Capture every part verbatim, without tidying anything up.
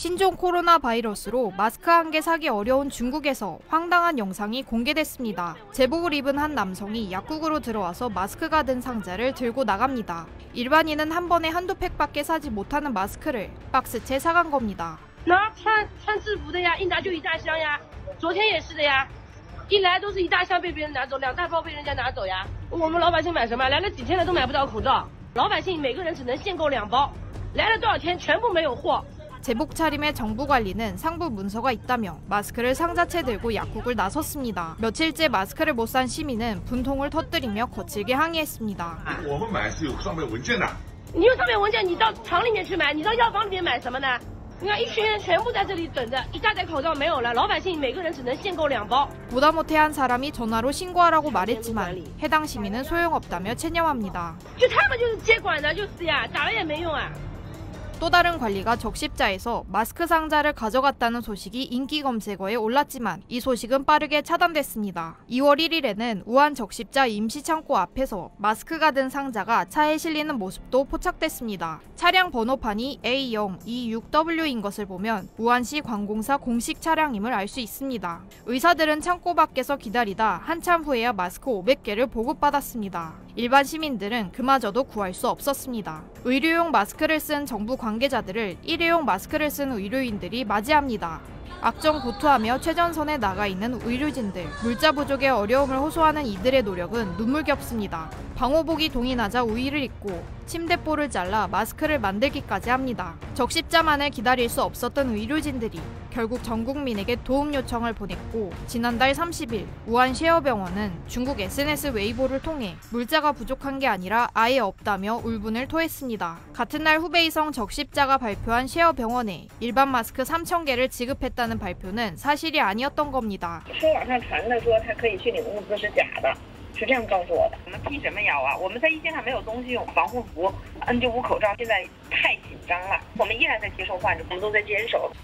신종 코로나 바이러스로 마스크 한 개 사기 어려운 중국에서 황당한 영상이 공개됐습니다. 제복을 입은 한 남성이 약국으로 들어와서 마스크가 든 상자를 들고 나갑니다. 일반인은 한 번에 한두 팩밖에 사지 못하는 마스크를 박스채 사간 겁니다. 제복 차림에 정부 관리는 상부 문서가 있다며 마스크를 상자채 들고 약국을 나섰습니다. 며칠째 마스크를 못 산 시민은 분통을 터뜨리며 거칠게 항의했습니다. 보다 못해 한 사람이 전화로 신고하라고 말했지만 해당 시민은 소용없다며 체념합니다. 또 다른 관리가 적십자에서 마스크 상자를 가져갔다는 소식이 인기 검색어에 올랐지만 이 소식은 빠르게 차단됐습니다. 이월 일일에는 우한 적십자 임시창고 앞에서 마스크가 든 상자가 차에 실리는 모습도 포착됐습니다. 차량 번호판이 에이 영 이 육 더블유인 것을 보면 우한시 관공사 공식 차량임을 알 수 있습니다. 의사들은 창고 밖에서 기다리다 한참 후에야 마스크 오백 개를 보급받았습니다. 일반 시민들은 그마저도 구할 수 없었습니다. 의료용 마스크를 쓴 정부 관계자들을 일회용 마스크를 쓴 의료인들이 맞이합니다. 악정 고투하며 최전선에 나가 있는 의료진들, 물자 부족의 어려움을 호소하는 이들의 노력은 눈물겹습니다. 방호복이 동이나자 우의를 입고 침대볼을 잘라 마스크를 만들기까지 합니다. 적십자만을 기다릴 수 없었던 의료진들이 결국 전 국민에게 도움 요청을 보냈고 지난달 삼십일 우한 쉐어병원은 중국 에스엔에스 웨이보를 통해 물자가 부족한 게 아니라 아예 없다며 울분을 토했습니다. 같은 날 후베이성 적십자가 발표한 쉐어병원에 일반 마스크 삼천 개를 지급했다는 발표는 사실이 아니었던 겁니다.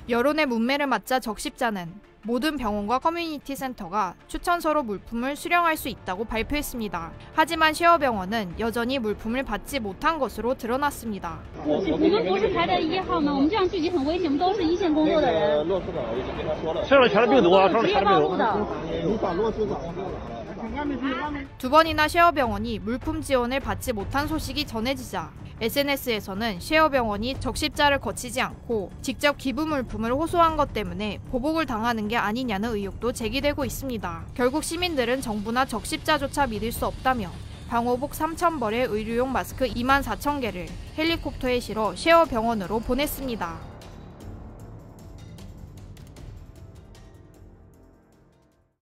여론의 문매를 맞자 적십자는 모든 병원과 커뮤니티 센터가 추천서로 물품을 수령할 수 있다고 발표했습니다. 하지만 쉐어병원은 여전히 물품을 받지 못한 것으로 드러났습니다. 두 번이나 쉐어병원이 물품 지원을 받지 못한 소식이 전해지자 에스엔에스에서는 쉐어병원이 적십자를 거치지 않고 직접 기부 물품을 호소한 것 때문에 보복을 당하는 게 아니냐는 의혹도 제기되고 있습니다. 결국 시민들은 정부나 적십자조차 믿을 수 없다며 방호복 삼천 벌에 의료용 마스크 이만 사천 개를 헬리콥터에 실어 쉐어병원으로 보냈습니다.